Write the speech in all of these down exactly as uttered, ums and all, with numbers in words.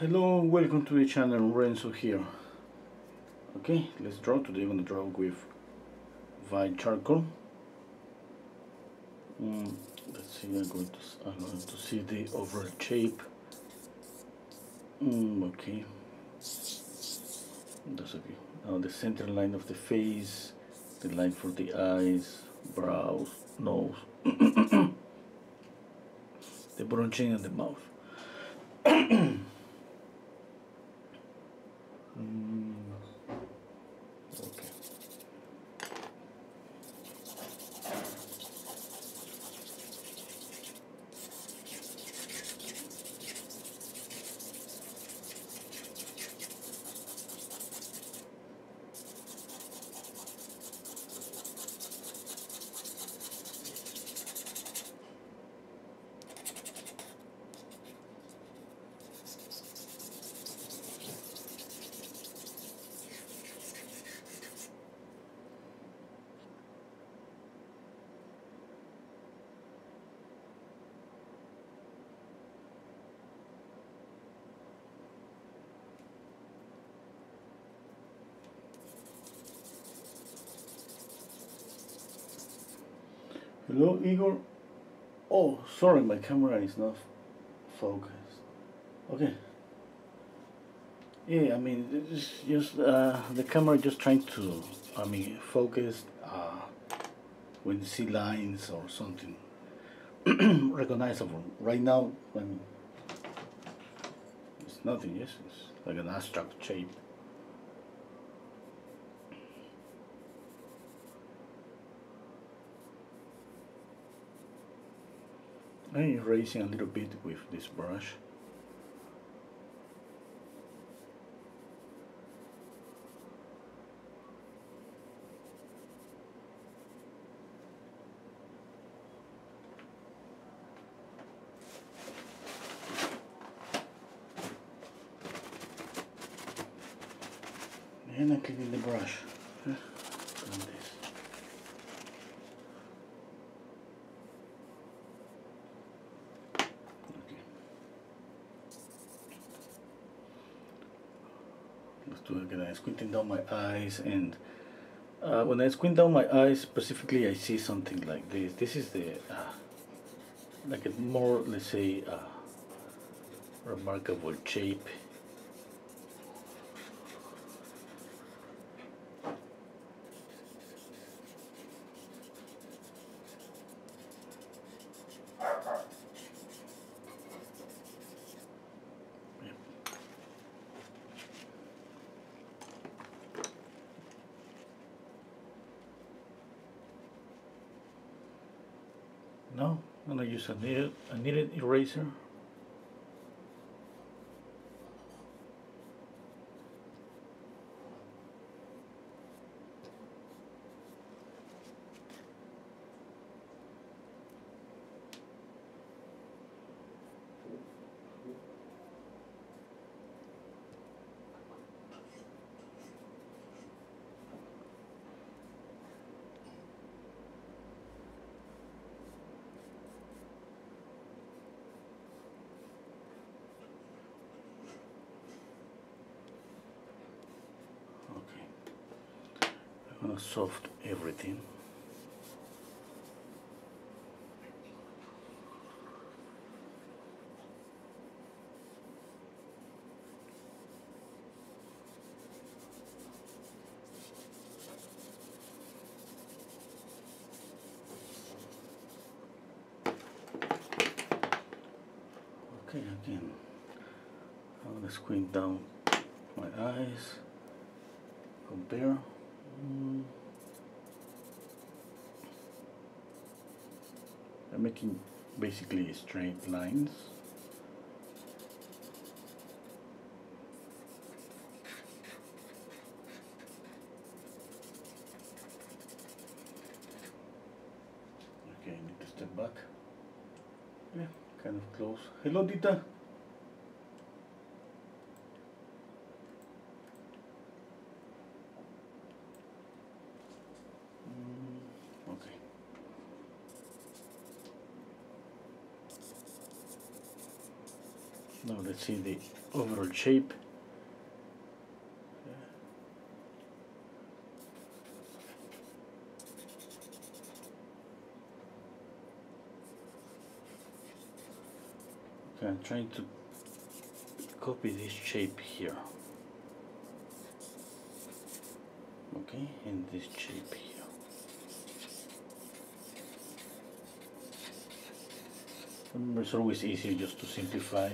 Hello, welcome to the channel. Renzo here. Okay, let's draw. Today I'm going to draw with white charcoal. Mm, let's see, I'm going, to, I'm going to see the overall shape. Mm, okay, that's okay. Now the center line of the face, the line for the eyes, brows, nose, the brown chin and the mouth. Mm, okay. Hello, Igor. Oh, sorry, my camera is not focused. Okay. Yeah, I mean, it's just uh, the camera just trying to, I mean, focus uh, when you see lines or something recognizable. Right now, I mean, it's nothing. Yes, it's like an abstract shape. I'm erasing a little bit with this brush. And I'm cleaning the brush. Again, I'm squinting down my eyes, and uh, when I squint down my eyes specifically, I see something like this. This is the uh, like a more, let's say, uh, remarkable shape. No, I'm going to use a needed, a needed eraser. I'm gonna soft everything. Okay, again, I'm gonna squint down my eyes, compare. I'm making basically straight lines. Okay, I need to step back. Yeah, kind of close. Hello, Dita. Now let's see the overall shape. Okay, I'm trying to copy this shape here. Okay, and this shape here. Remember, it's always easier just to simplify.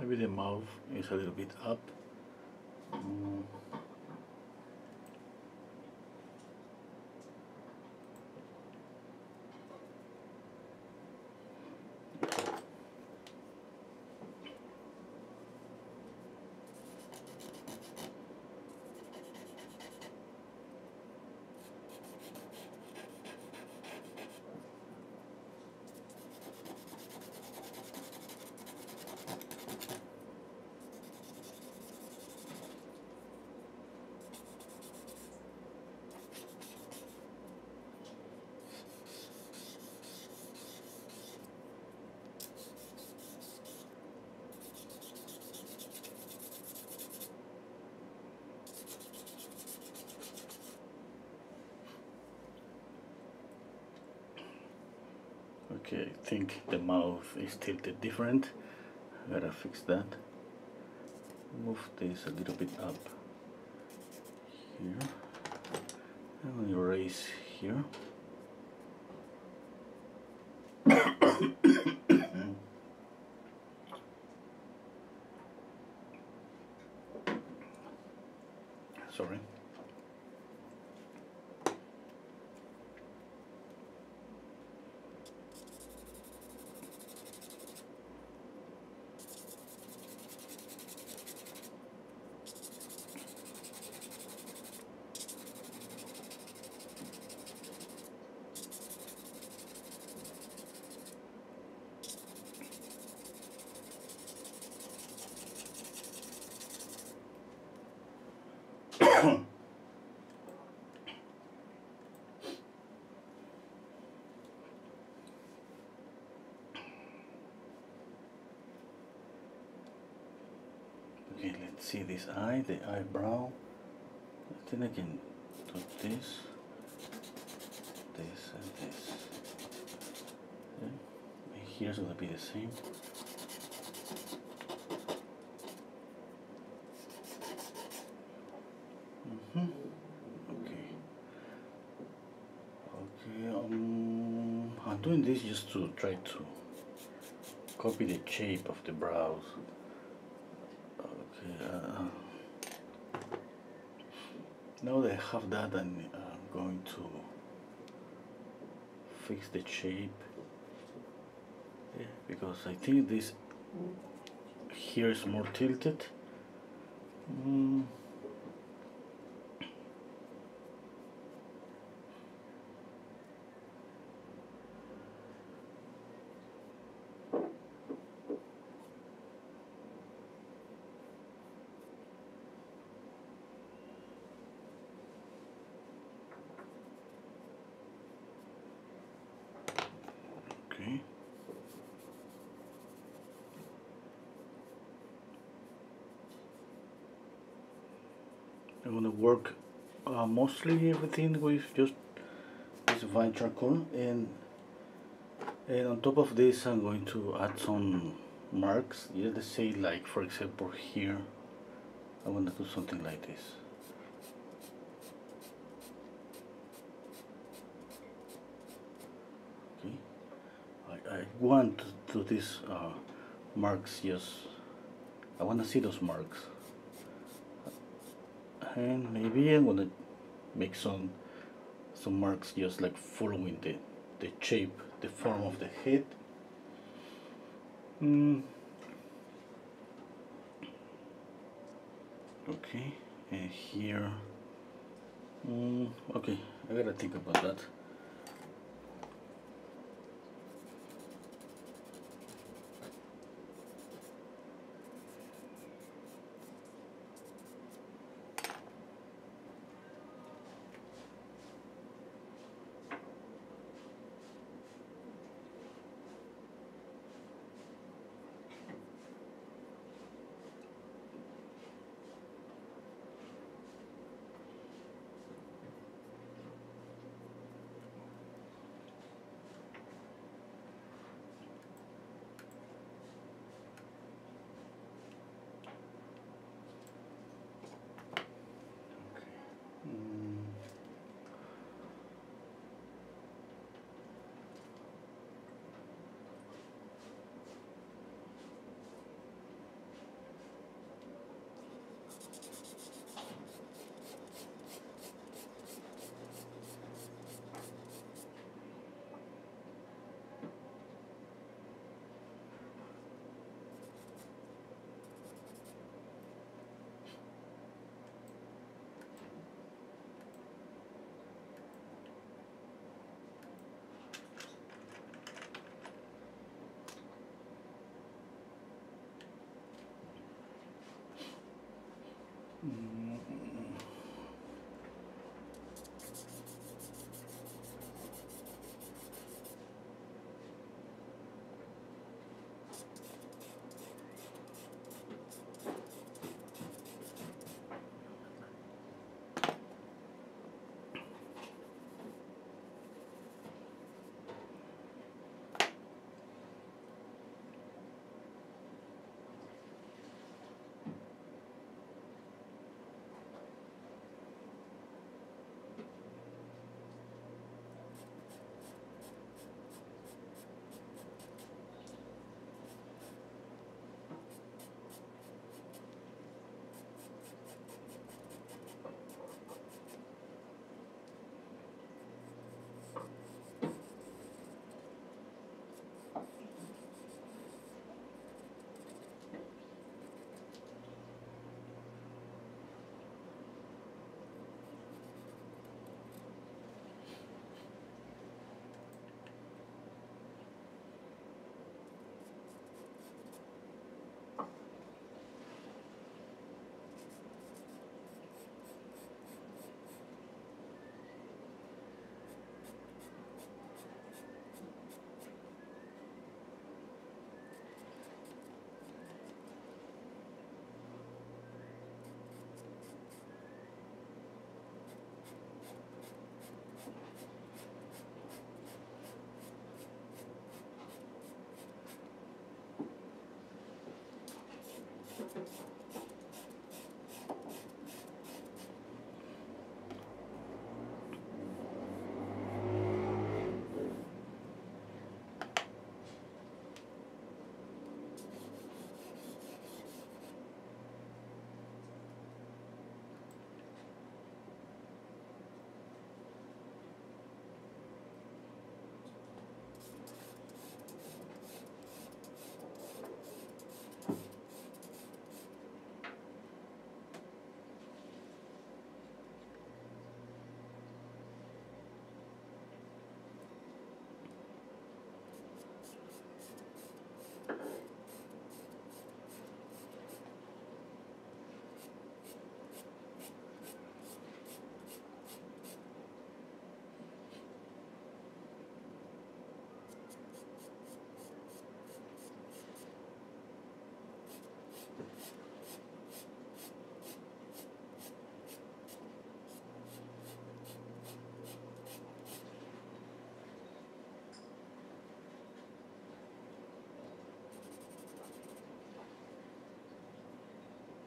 Maybe the mouth is a little bit up. Mm. Okay, I think the mouth is tilted different. Gotta fix that. Move this a little bit up here. I'm gonna erase here. Sorry. Okay, let's see this eye, the eyebrow. I think I can do this, this, and this. Okay. And here's gonna be the same. Mm-hmm. Okay. Okay. Um, I'm doing this just to try to copy the shape of the brows. Uh, now that I have that, I'm uh, going to fix the shape, yeah, because I think this here is more tilted. Mm. I'm gonna work uh, mostly everything with just this fine charcoal, and and on top of this I'm going to add some marks. Yeah, let's say, like, for example, here I want to do something like this. Okay, I, I want to do these uh, marks. Yes, I want to see those marks. And maybe I'm gonna make some some marks just like following the, the shape, the form of the head. Mm. Okay, and here. Mm. Okay, I gotta think about that.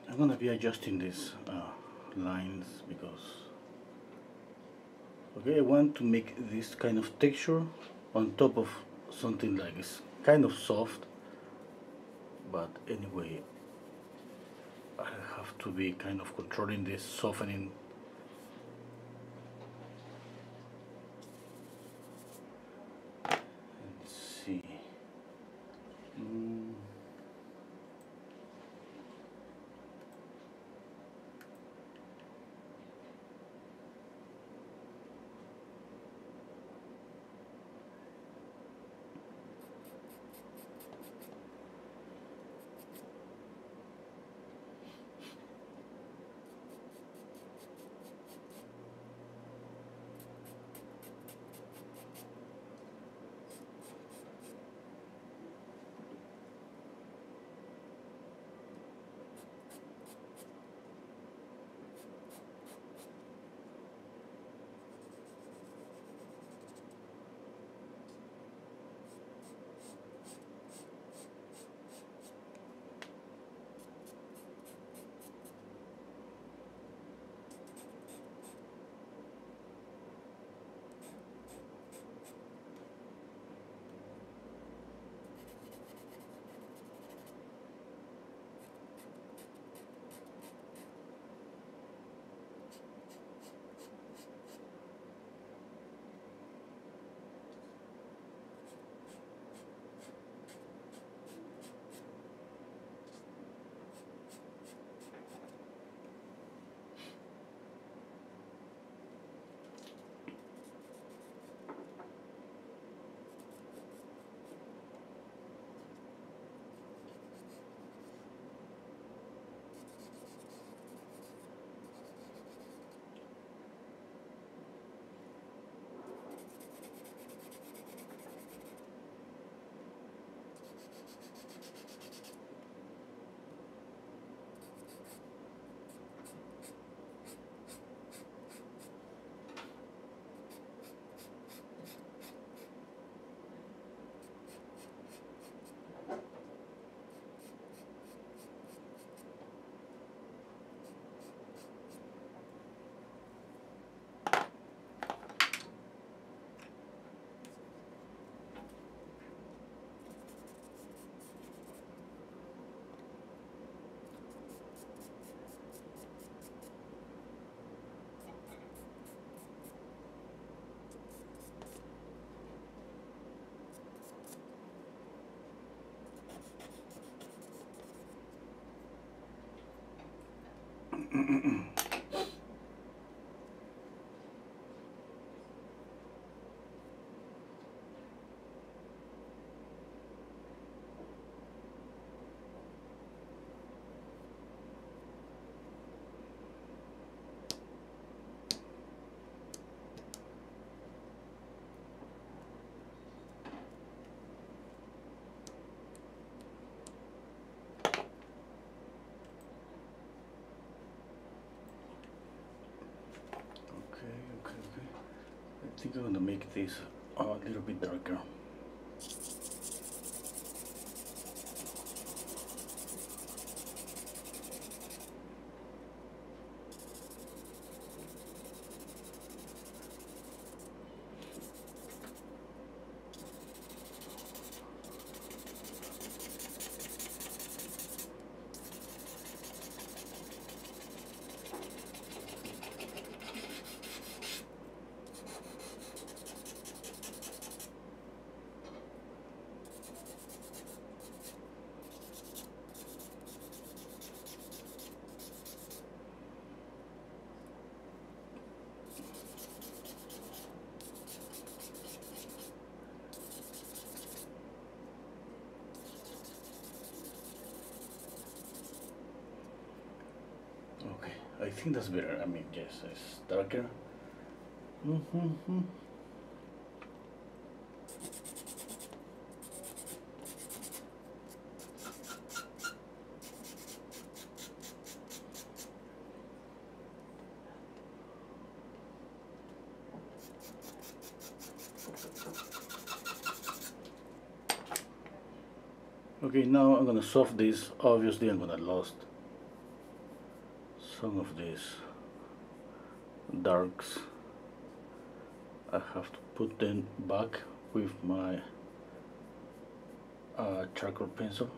I'm going to be adjusting these uh, lines because okay, I want to make this kind of texture on top of something like this, kind of soft, but anyway I have to be kind of controlling this softening. Let's see. Mm. Mm-mm. I think I'm going to make this a little bit darker. think that's better. I mean, yes, it's darker. Mm-hmm. Okay, now I'm gonna soft this. Obviously, I'm gonna lost some of these darks. I have to put them back with my uh, charcoal pencil.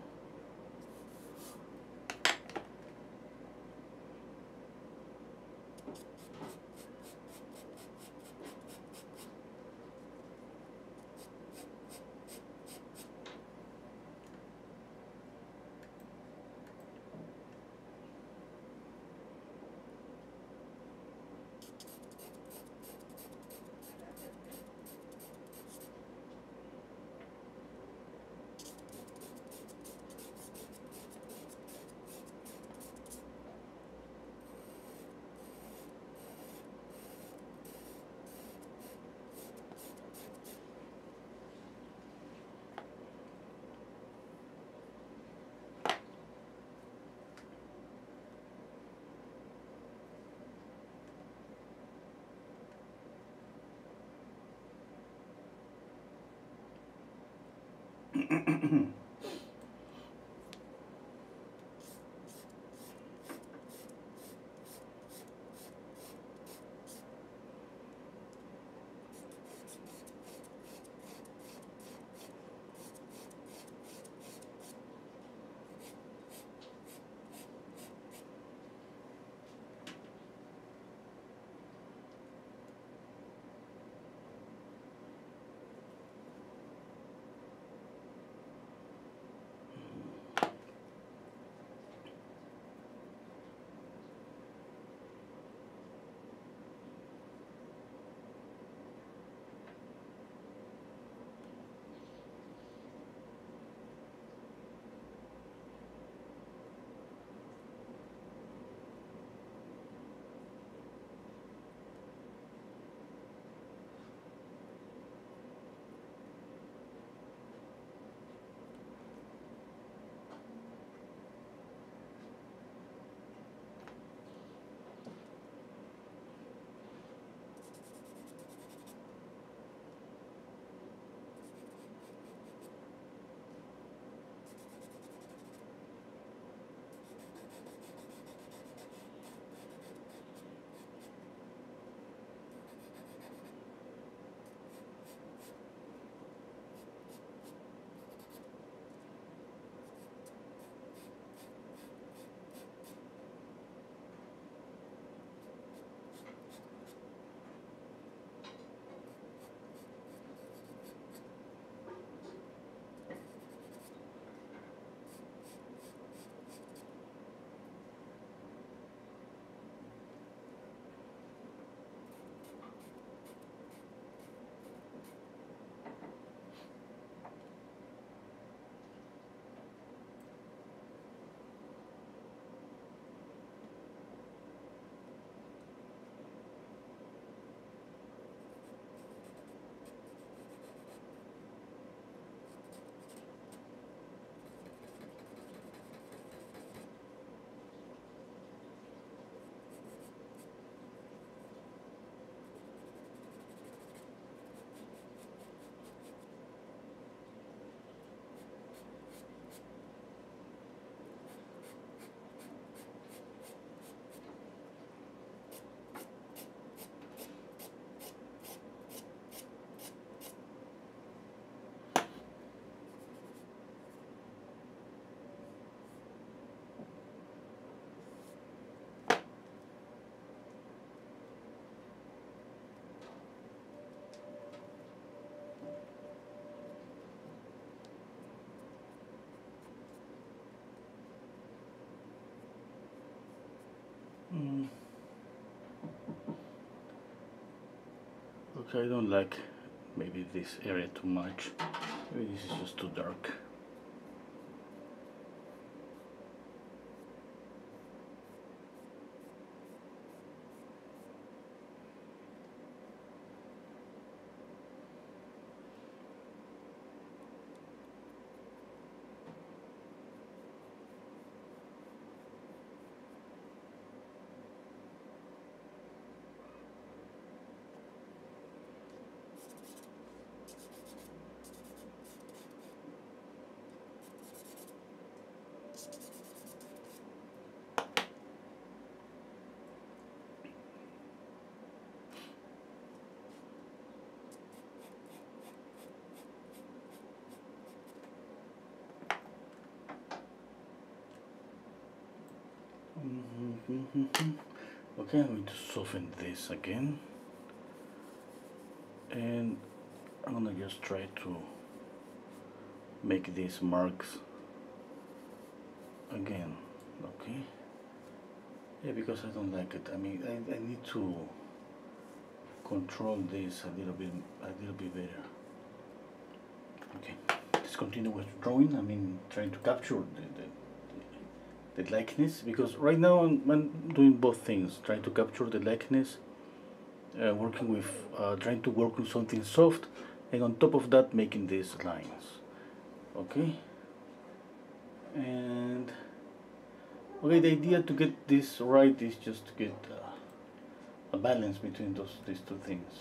Okay, I don't like maybe this area too much. Maybe this is just too dark. Okay, I'm going to soften this again, and I'm gonna just try to make these marks again. Okay, yeah, because I don't like it. I mean, I, I need to control this a little bit, a little bit better. Okay, let's continue with drawing. I mean, trying to capture the, the the likeness, because right now I'm, I'm doing both things, trying to capture the likeness, uh, working with, uh, trying to work with something soft, and on top of that making these lines. Okay, and okay, the idea to get this right is just to get uh, a balance between those these two things.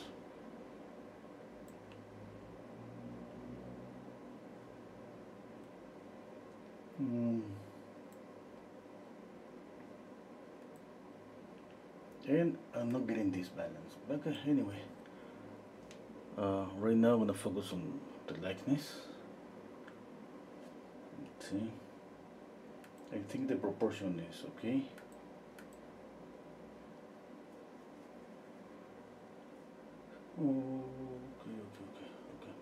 Mm. And I'm not getting this balance, but okay, anyway, uh, right now I'm gonna focus on the likeness. Let's see, I think the proportion is okay. Okay, okay, okay, okay.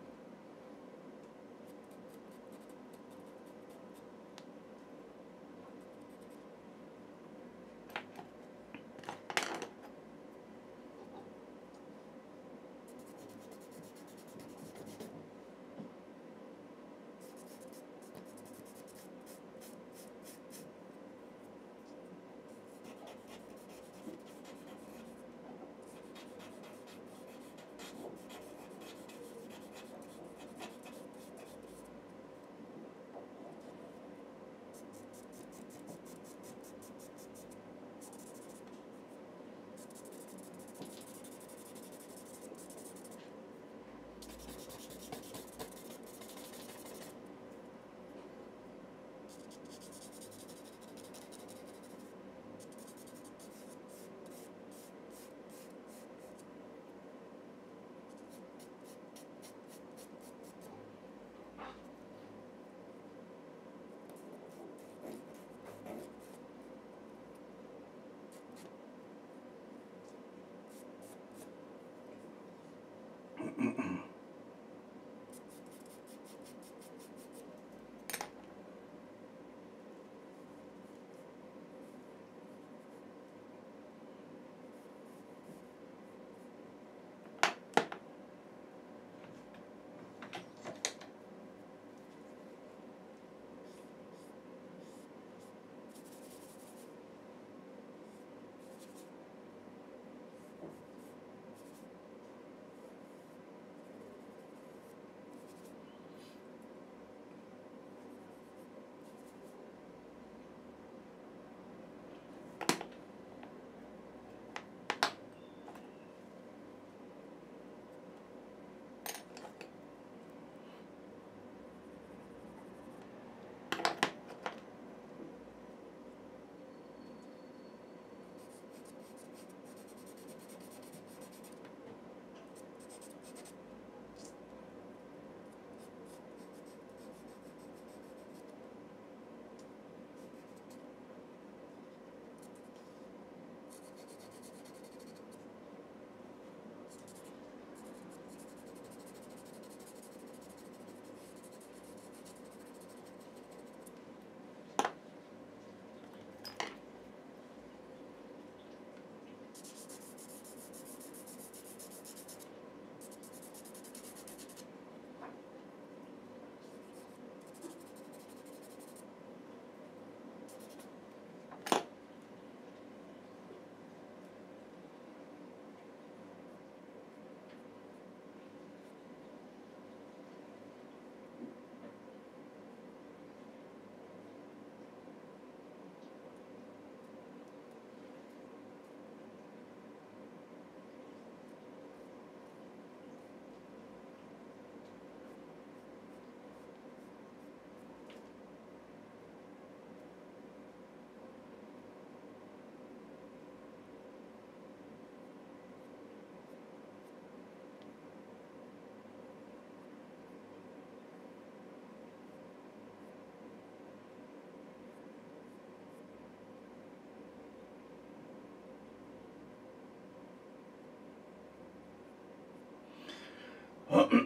Okay, a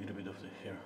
little bit of the hair.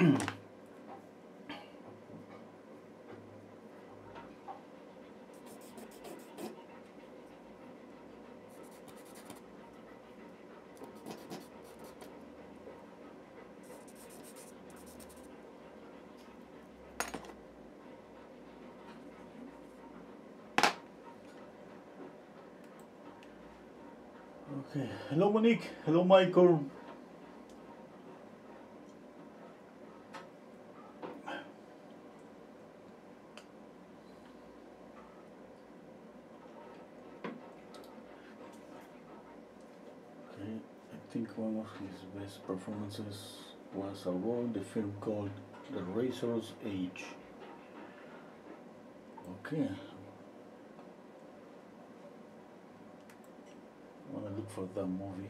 Mm. Okay. Hello Monique, hello Michael. One of his best performances was about the film called The Razor's Edge. Okay, I want to look for that movie.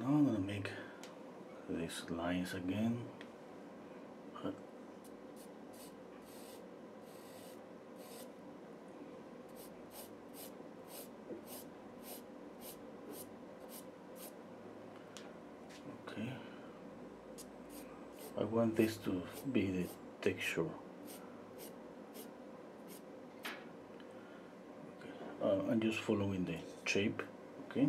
Now I'm gonna make these lines again, but okay, I want this to be the texture. Okay. uh, I'm just following the shape. Okay.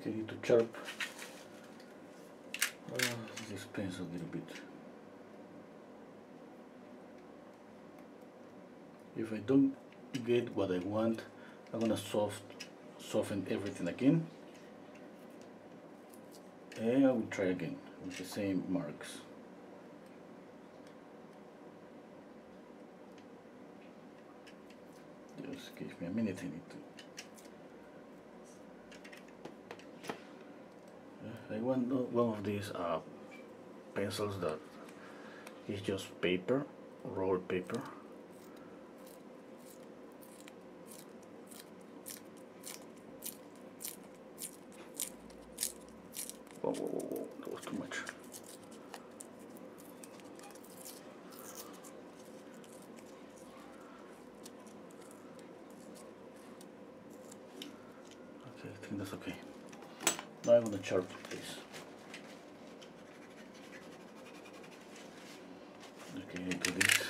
I need to sharp uh, this pencil a little bit. If I don't get what I want, I'm gonna soft soften everything again, and I will try again with the same marks. Just give me a minute, I need to. I want one of these uh, pencils that is just paper, roll paper. Whoa, whoa, whoa, whoa, that was too much. Okay, I think that's okay. Now I'm going to sharpen this. Okay, into this.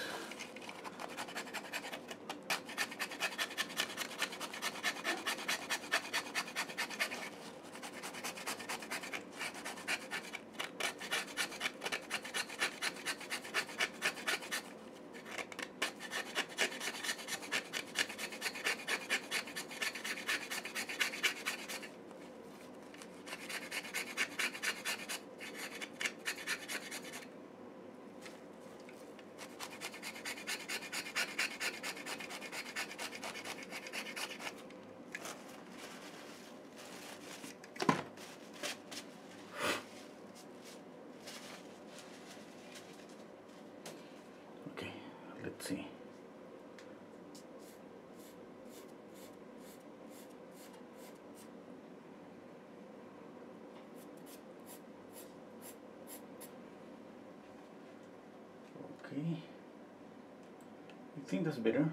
Let's see. Okay. I think that's better.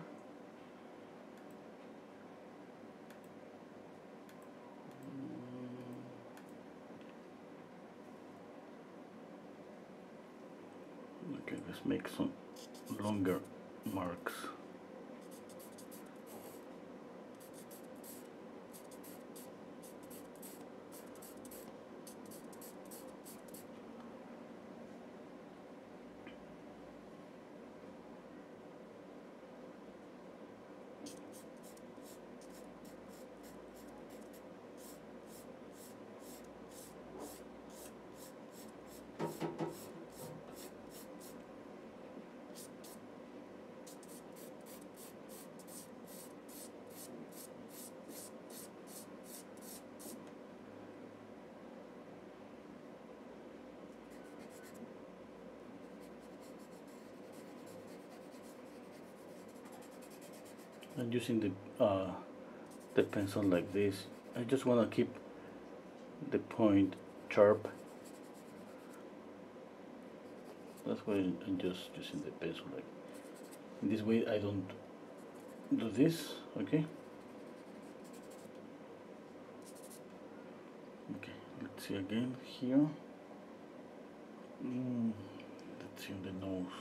Okay, let's make some longer marks. I'm using the uh, the pencil like this. I just want to keep the point sharp. That's why I'm just using the pencil like in this way. I don't do this. Okay. Okay. Let's see again here. Mm, let's see on the nose.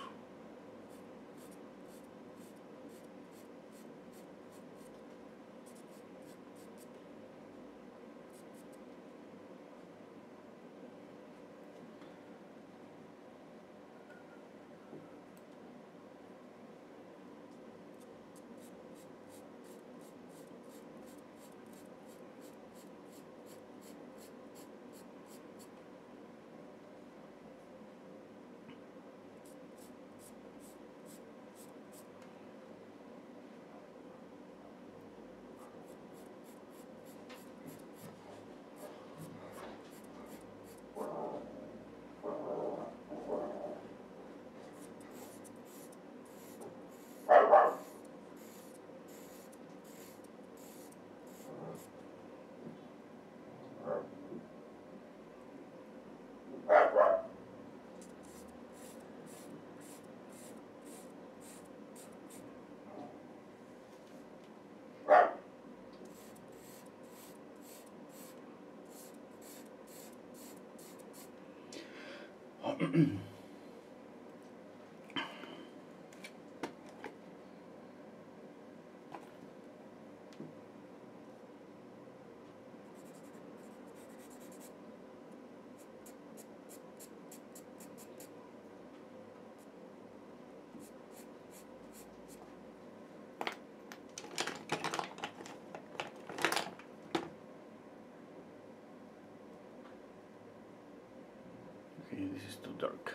This is too dark.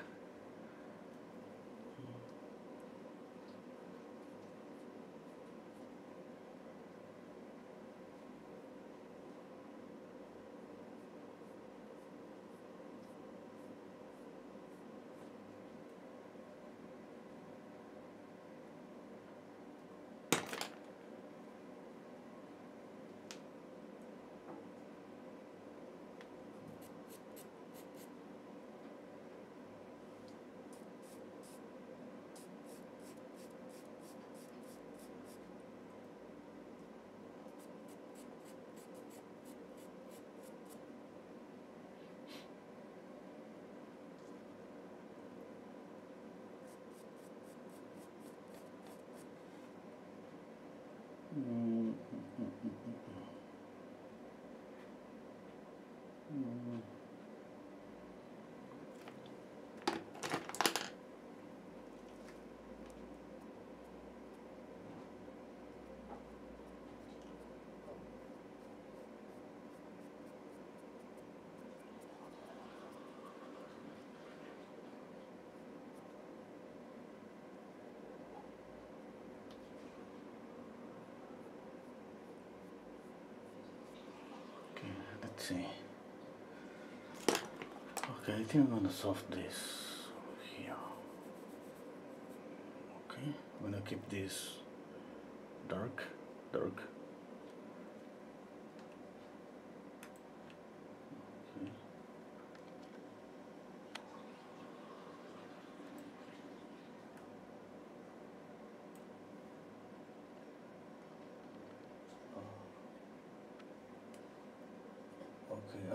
See. Okay, I think I'm gonna solve this here. Okay, I'm gonna keep this dark, dark.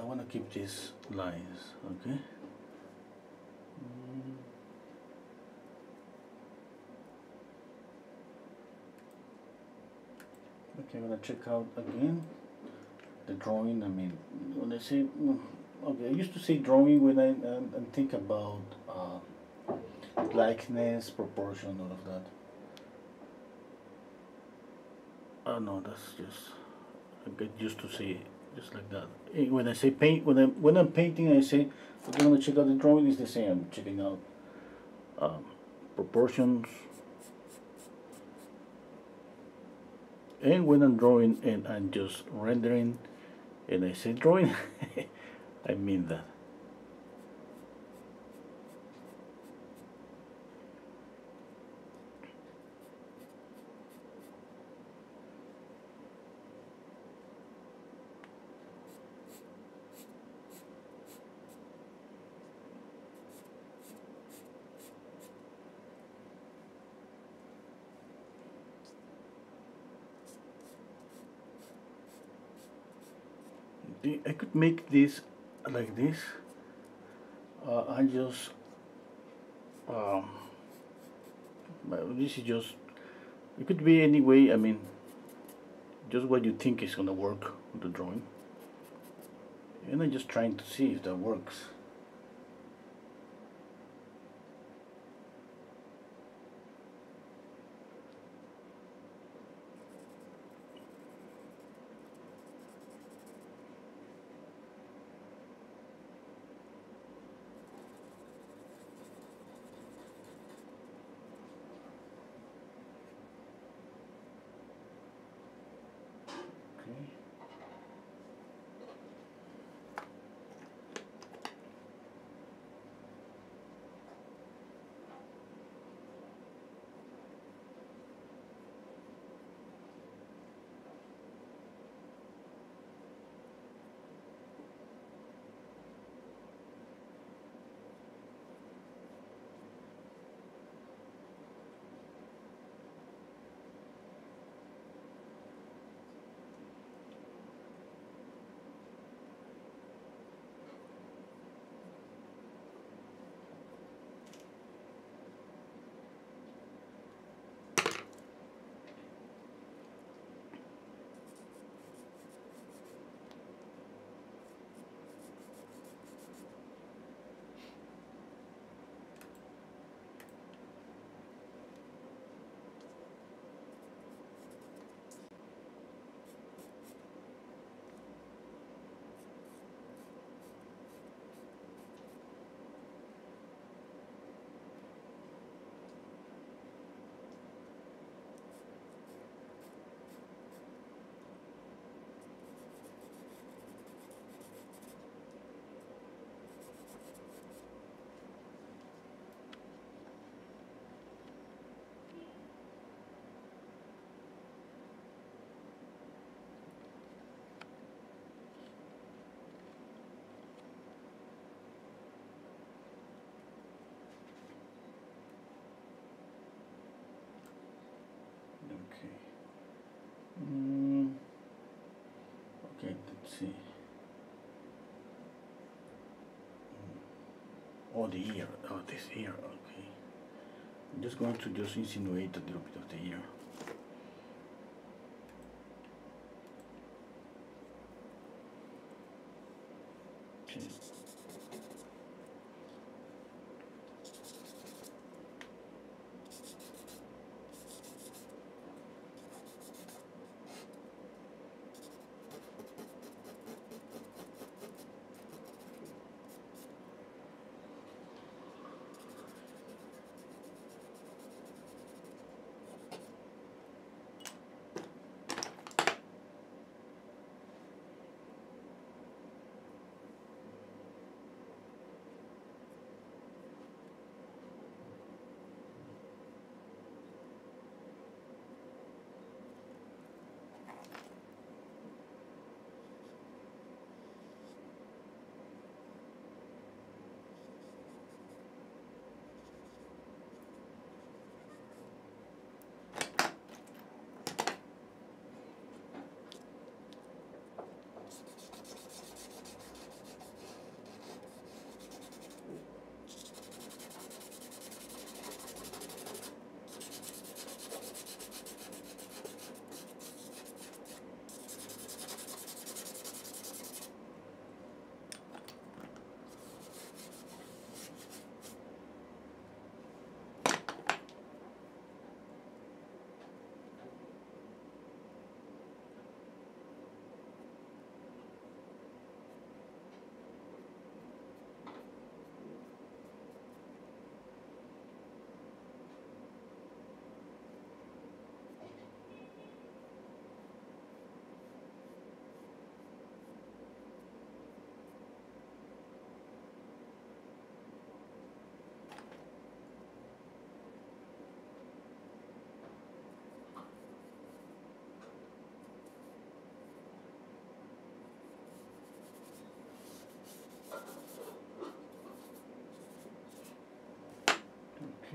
I want to keep these lines, okay? Okay, I'm going to check out again the drawing. I mean, when I say, okay, I used to say drawing when I, I, I think about uh, likeness, proportion, all of that. Oh no, that's just, I get used to say just like that. When I say paint, when I'm when I'm painting, I say I'm gonna check out the drawing. Is the same. I'm checking out um, proportions, and when I'm drawing and I'm just rendering, and I say drawing, I mean that. I could make this like this. Uh, I just um, this is just. It could be any way. I mean, just what you think is gonna work with the drawing. And I'm just trying to see if that works. Oh, the ear. Oh, this ear. Okay. I'm just going to just insinuate a little bit of the ear. Okay.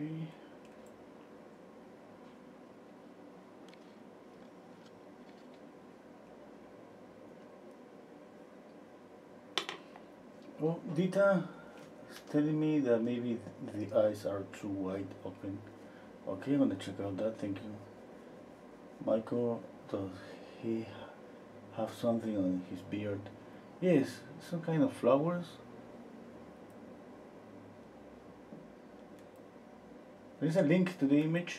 Okay. Well, Dita is telling me that maybe the eyes are too wide open. Okay, I'm gonna check out that. Thank you. Michael, does he have something on his beard? Yes, some kind of flowers. There is a link to the image.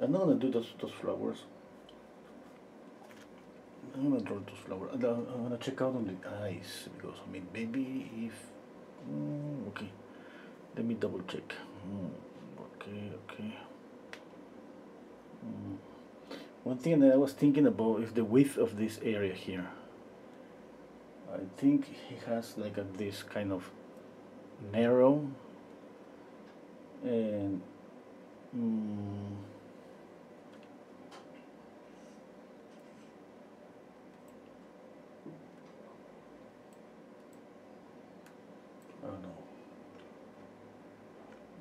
I'm not gonna do those those flowers. I'm gonna draw those flowers. I'm gonna check out on the eyes because I mean maybe if mm, okay. Let me double check. Mm, okay, okay. Mm. One thing that I was thinking about is the width of this area here. I think he has like a, this kind of narrow. And mm, I don't know.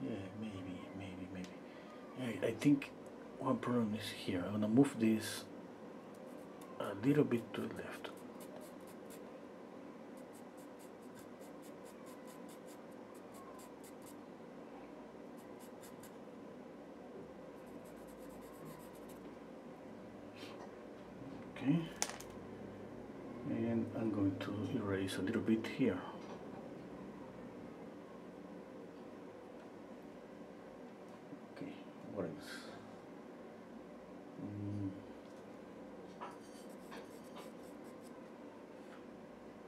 Yeah, maybe, maybe, maybe. I, I think one problem is here. I'm gonna move this a little bit to the left. And I'm going to erase a little bit here. Okay, what else? Mm.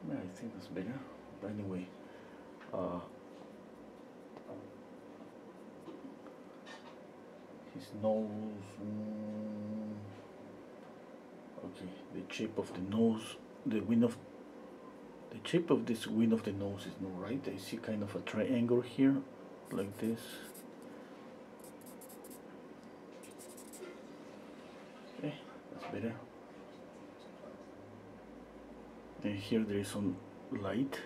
Yeah, I think that's better. But anyway, uh, his nose. Mm, Okay, the shape of the nose, the wing of, the shape of this wing of the nose is not right. I see kind of a triangle here, like this. Okay, that's better. And here there is some light.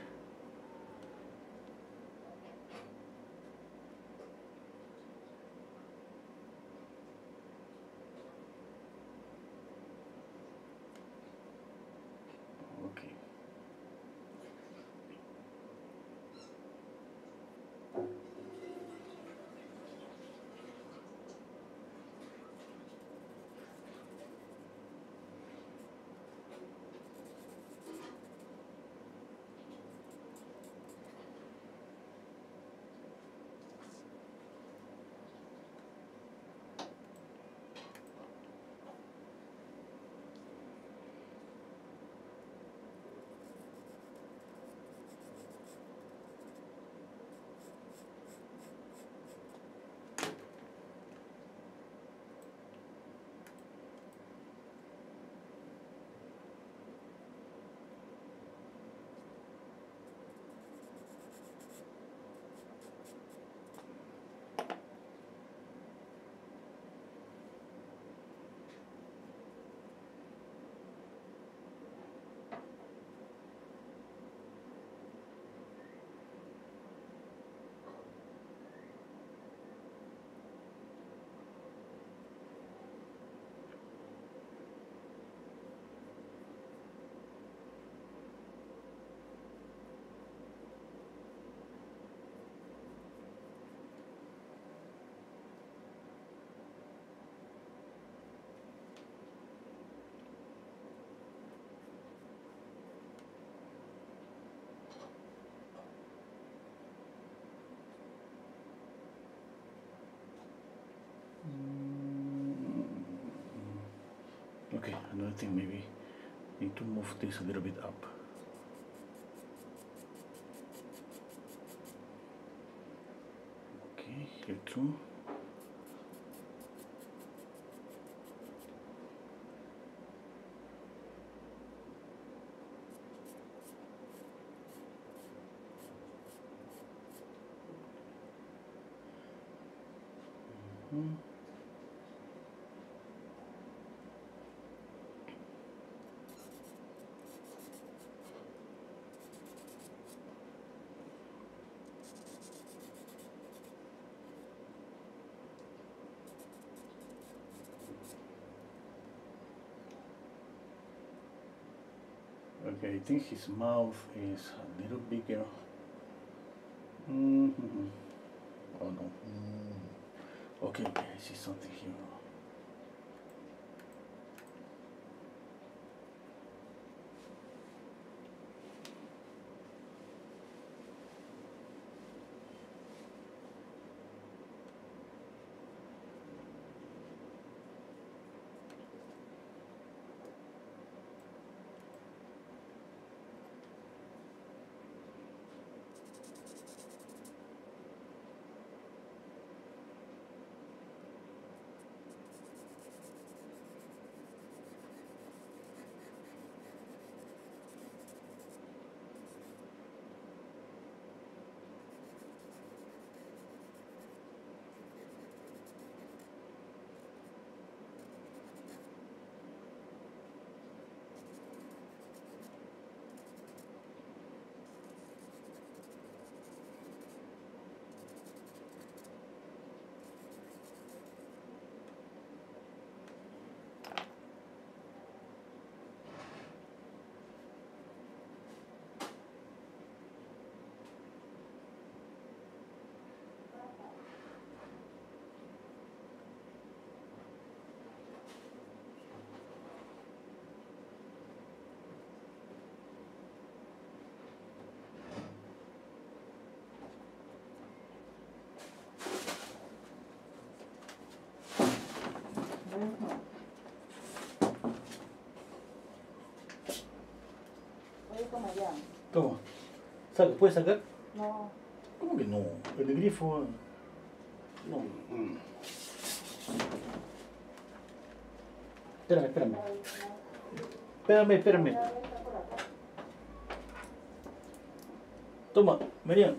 another thing, maybe need to move this a little bit up. Okay, here too. Okay, I think his mouth is a little bigger. Mm-hmm. Oh no. Mm. Okay, okay, I see something here. Toma, saca, ¿puedes sacar? No. ¿Cómo que no? El grifo... No. Mm. Espérame, espérame. Espérame, espérame. Toma, Marian.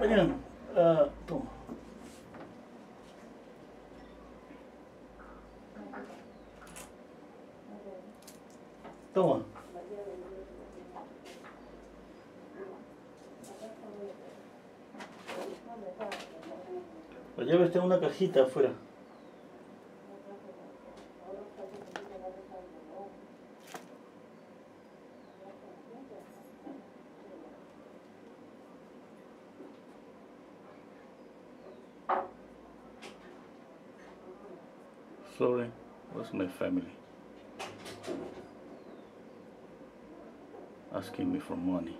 Marian, uh, toma. Toma. La llave está en una cajita afuera. Sorry, where's my family? Asking me for money.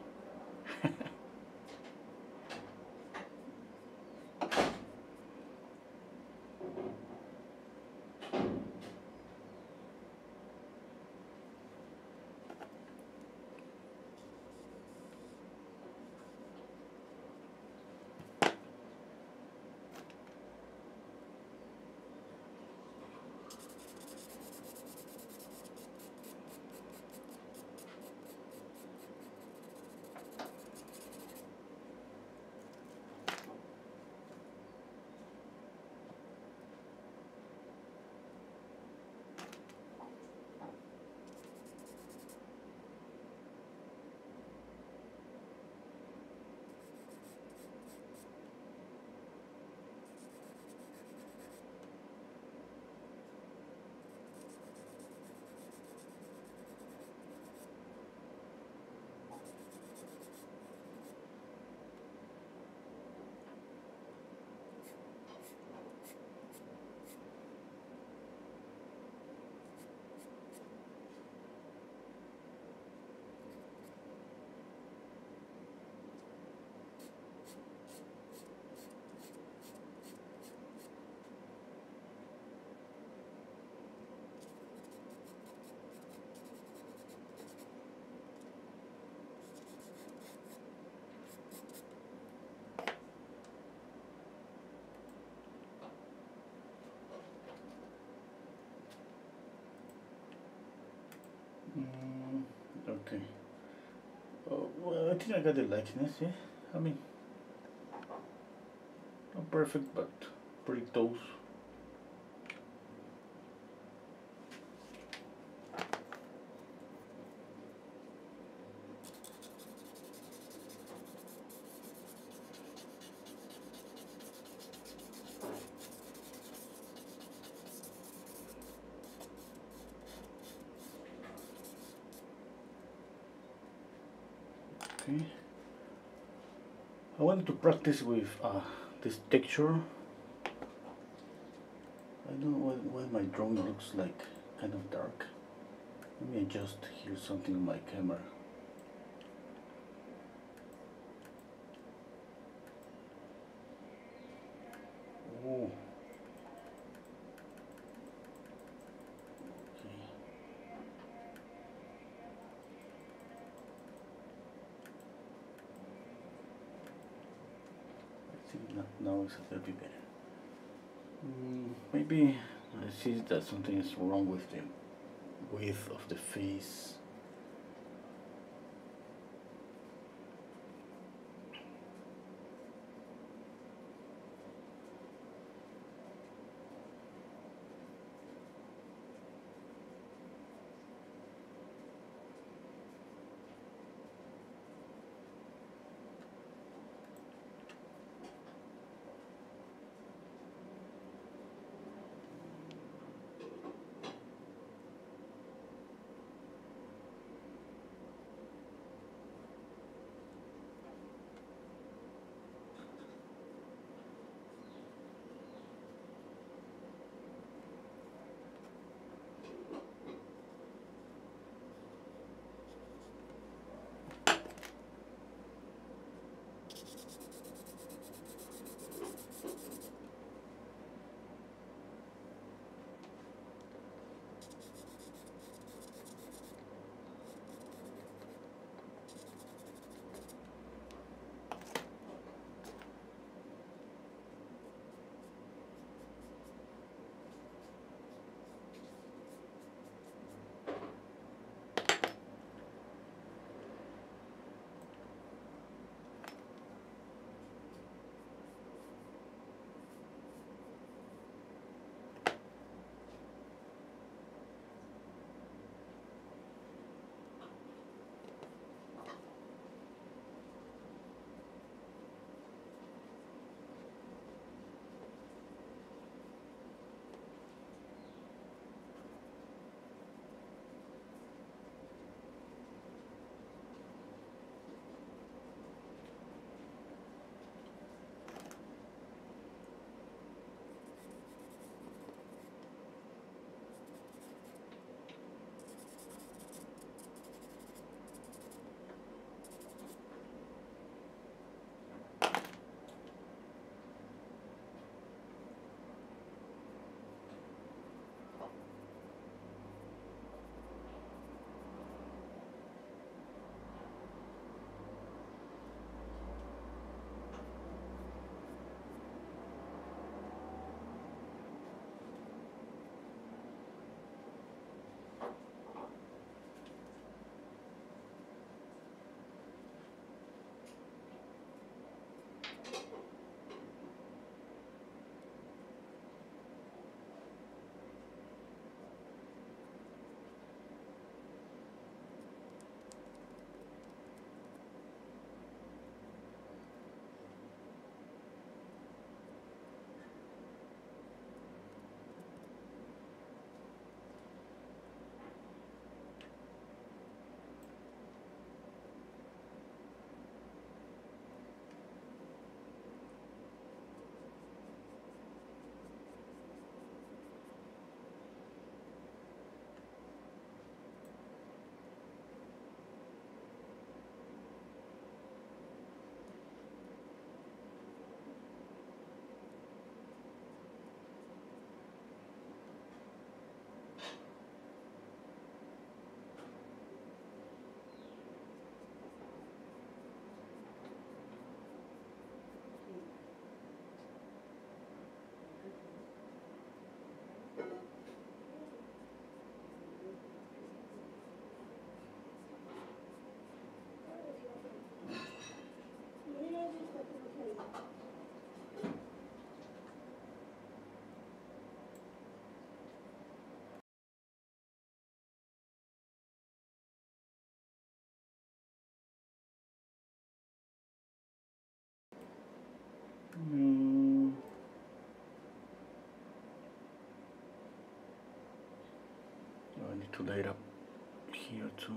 I think I got it likeness, yeah. I mean, not perfect, but pretty close. Okay. I wanted to practice with uh, this texture. I don't know why, why my drone looks like kind of dark. Let me adjust here something in my camera. Oh. Now it's a little bit better. Mm, maybe I see that something is wrong with the width of the face. Mm. I need to light up here too.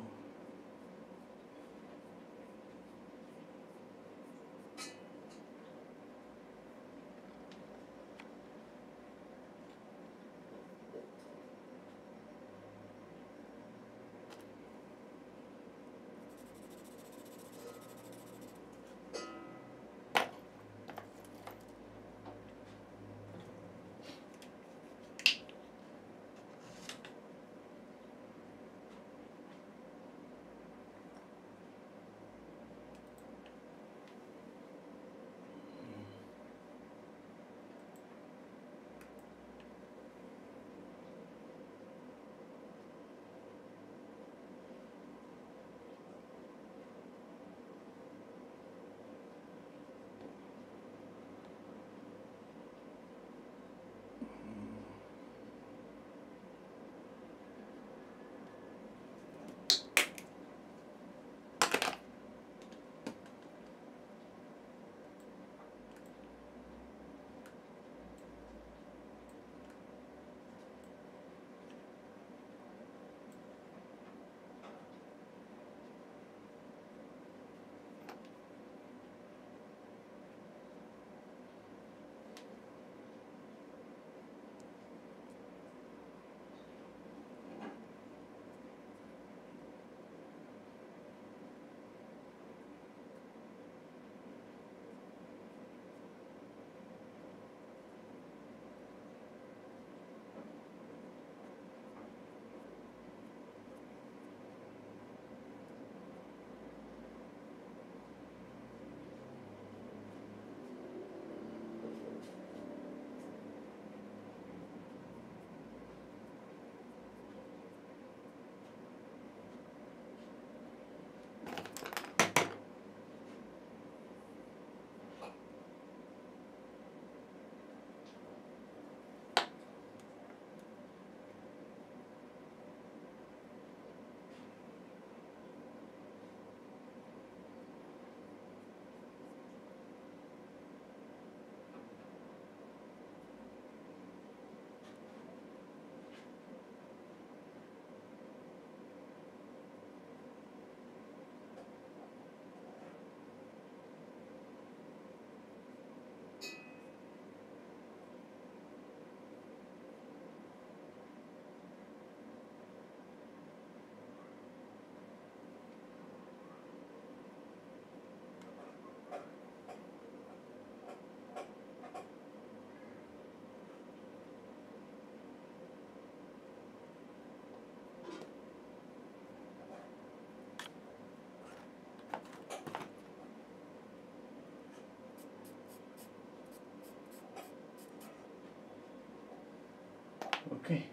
Okay,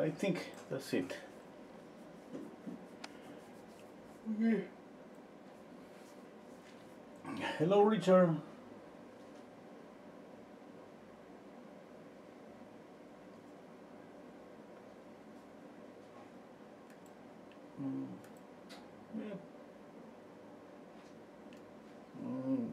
I think that's it. Okay. Hello, Richard. Mm. Yeah. Mm. Mm-hmm.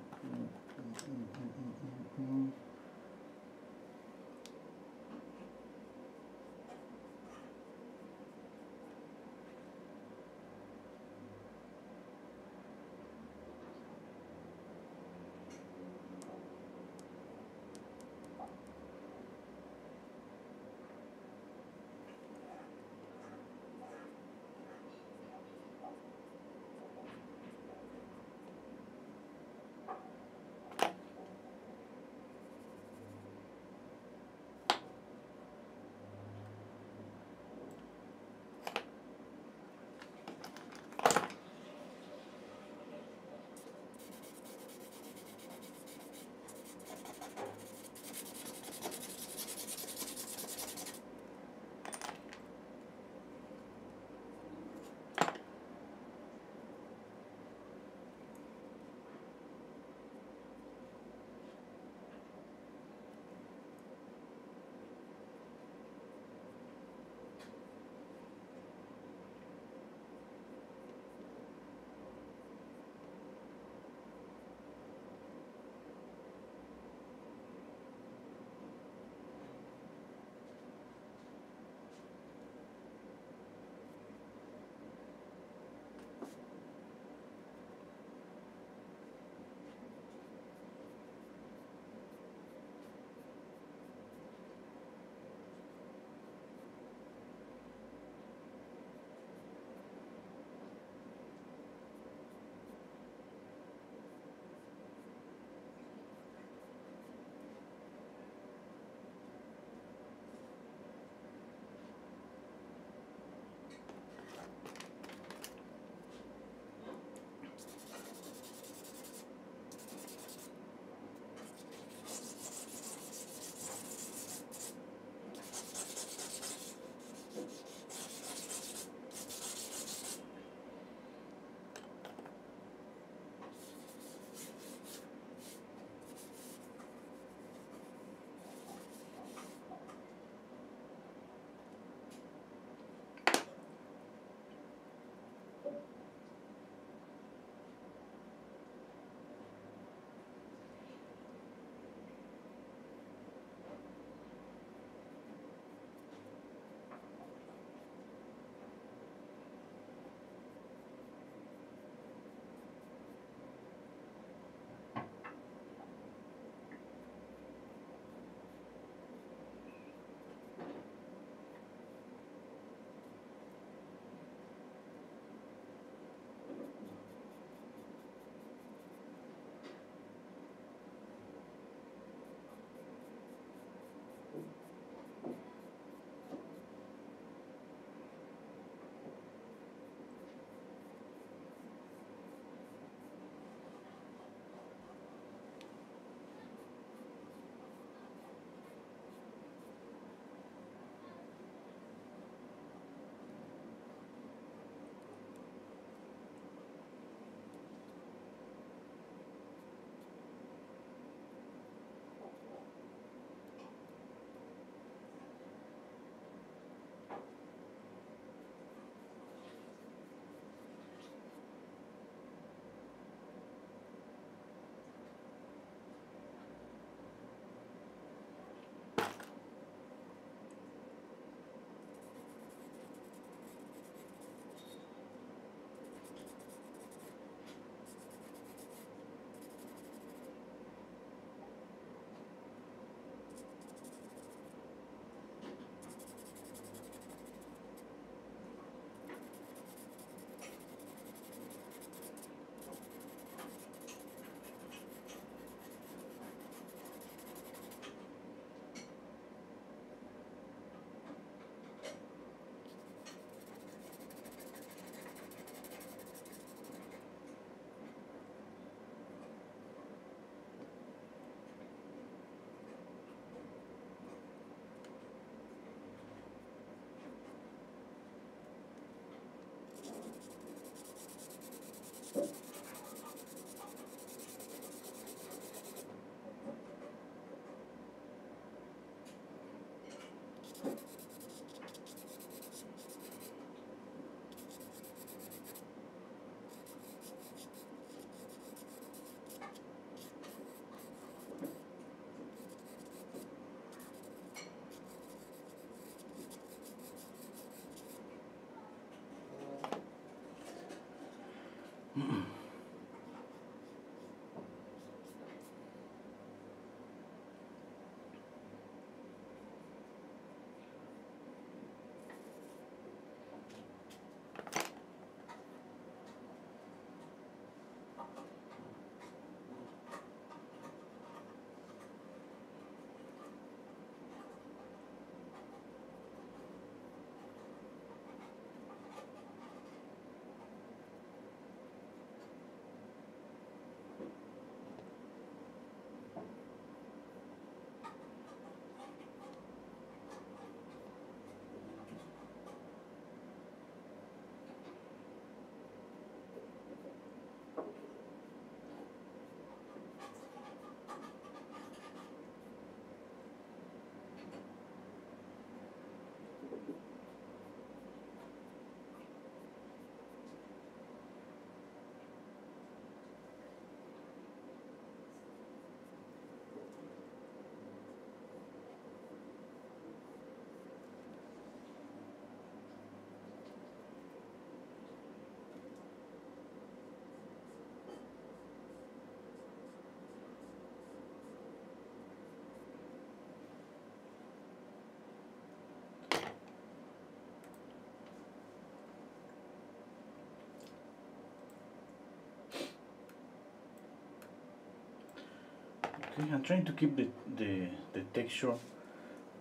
Okay, I'm trying to keep the, the, the texture.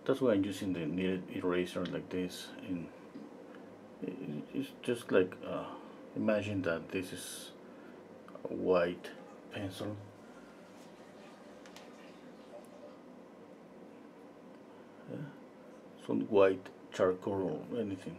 That's why I'm using the kneaded eraser like this, and it's just like uh, imagine that this is a white pencil, yeah. Some white charcoal or anything.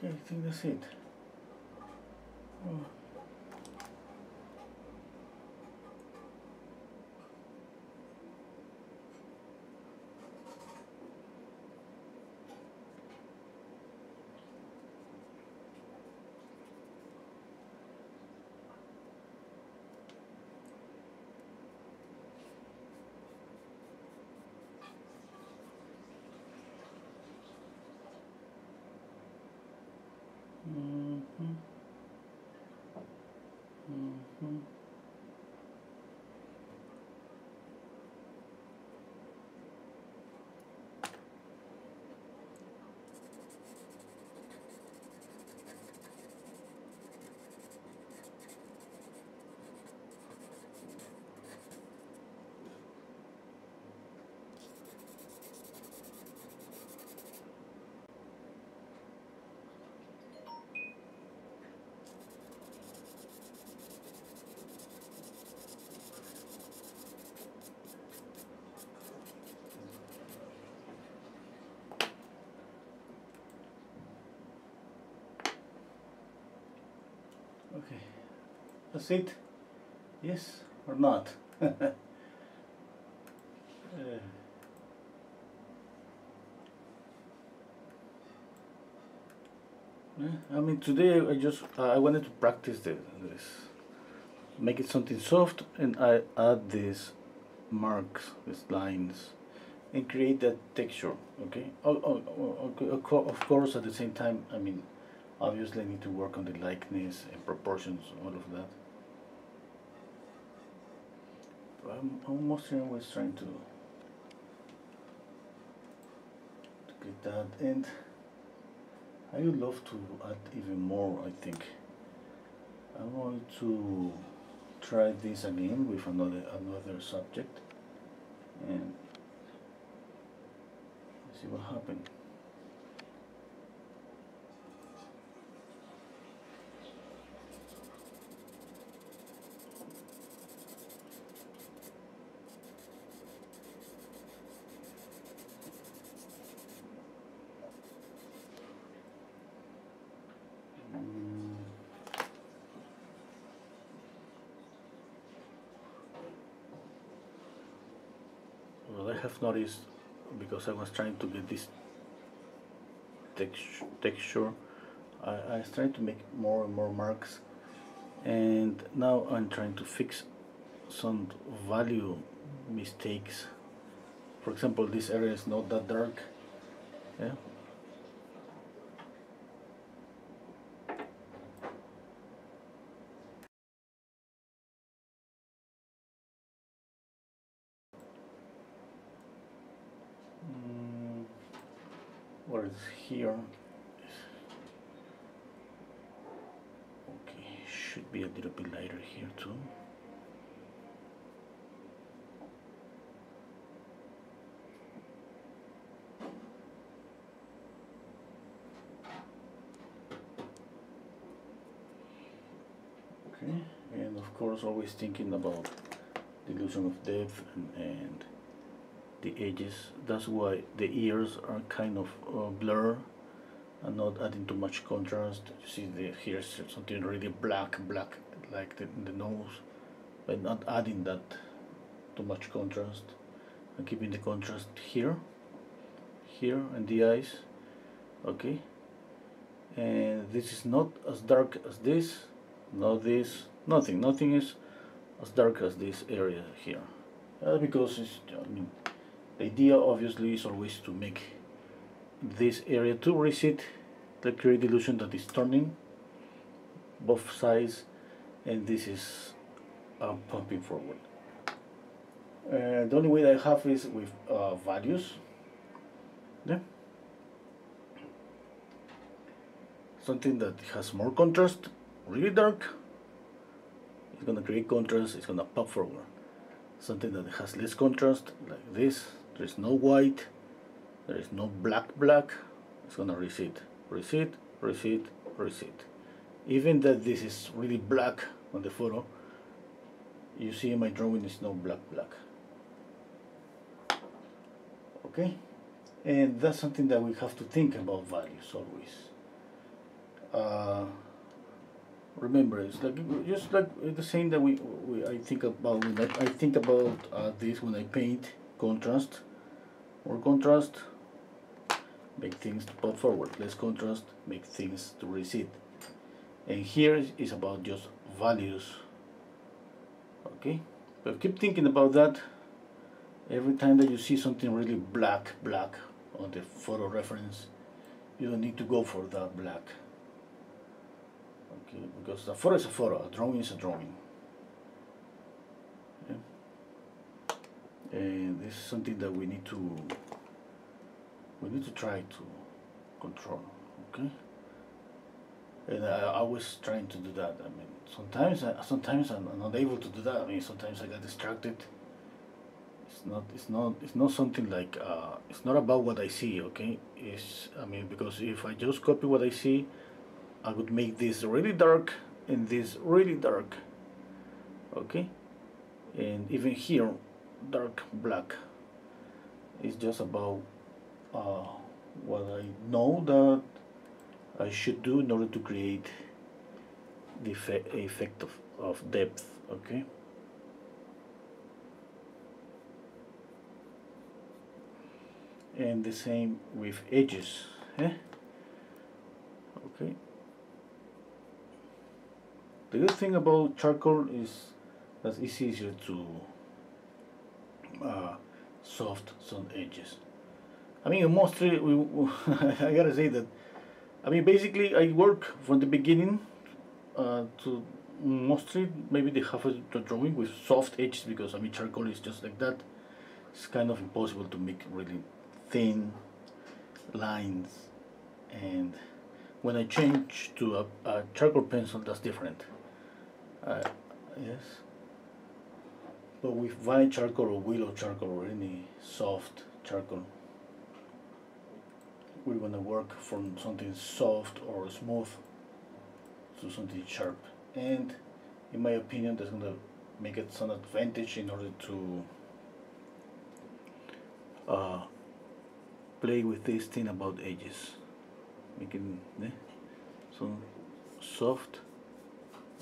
Okay, I think that's it. Oh. Mm-hmm. Mm-hmm. Okay, that's it. Yes or not? uh, I mean, today I just uh, I wanted to practice the, this, make it something soft, and I add these marks, these lines, and create that texture. Okay. Oh, oh, oh, of course, at the same time, I mean. Obviously, I need to work on the likeness and proportions, all of that. But I'm almost always trying to, to get that, and I would love to add even more, I think. I want to try this again with another another subject and see what happens. I have noticed, because I was trying to get this text texture, I, I was trying to make more and more marks, and now I'm trying to fix some value mistakes. For example, this area is not that dark, yeah. Here, okay, should be a little bit lighter here too. Okay, and of course, always thinking about the illusion of depth and, and the edges. That's why the ears are kind of uh, blur and not adding too much contrast. You see, the here's something really black, black like the, the nose, but not adding that too much contrast. I'm keeping the contrast here, here, and the eyes. Okay, and this is not as dark as this, not this, nothing, nothing is as dark as this area here, uh, because it's, I mean, the idea obviously is always to make this area to reset the create illusion that is turning both sides, and this is uh, pumping forward. Uh, the only way that I have is with uh, values. Yeah. Something that has more contrast, really dark, it's gonna create contrast, it's gonna pop forward. Something that has less contrast, like this, there is no white, there is no black black, it's gonna recede, recede, recede, recede. Even that this is really black on the photo, you see in my drawing is no black black. Okay, and that's something that we have to think about values always. Uh, remember, it's like just like the same that we, we I think about when I, I think about uh, this when I paint contrast, more contrast, make things to pop forward, less contrast, make things to recede. And here is about just values. Okay, but keep thinking about that every time that you see something really black black on the photo reference. You don't need to go for that black. Okay, because a photo is a photo, a drawing is a drawing. Yeah. And this is something that we need to we need to try to control. Okay. And I always trying to do that. I mean, sometimes I, sometimes I'm not able to do that. I mean, sometimes I get distracted. It's not it's not it's not something like uh, it's not about what I see. Okay, it's I mean because if I just copy what I see, I would make this really dark and this really dark. Okay, and even here, dark black. It's just about uh, what I know that I should do in order to create the effect of, of depth. Okay, and the same with edges. Eh? Okay. The good thing about charcoal is that it's easier to uh, soft some edges. I mean, mostly we, we I gotta say that. I mean, basically, I work from the beginning uh, to mostly maybe the half of the drawing with soft edges because I mean charcoal is just like that. It's kind of impossible to make really thin lines, and when I change to a, a charcoal pencil, that's different. Uh, yes, but with vine charcoal or willow charcoal or any soft charcoal, we're gonna work from something soft or smooth to something sharp, and in my opinion that's gonna make it some advantage in order to uh, play with this thing about edges, making eh, some soft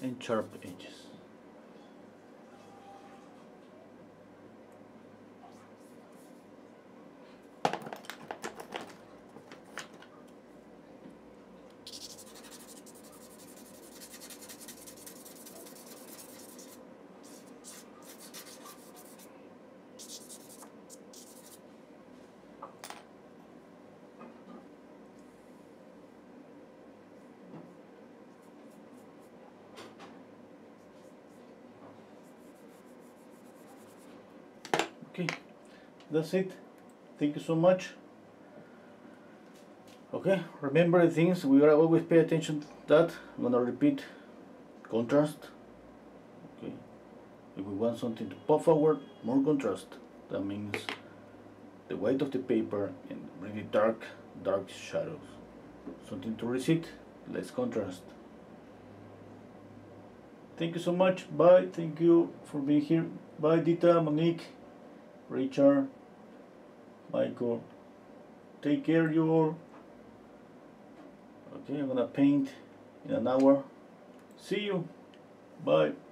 and sharp edges. Okay, that's it. Thank you so much. Okay, remember things, we gotta always pay attention to that. I'm gonna repeat contrast. Okay, if we want something to pop forward, more contrast. That means the white of the paper and really dark, dark shadows. Something to recede, less contrast. Thank you so much. Bye. Thank you for being here. Bye, Dita, Monique, Richard, Michael, take care you all. Okay, I'm gonna paint in an hour. See you. Bye.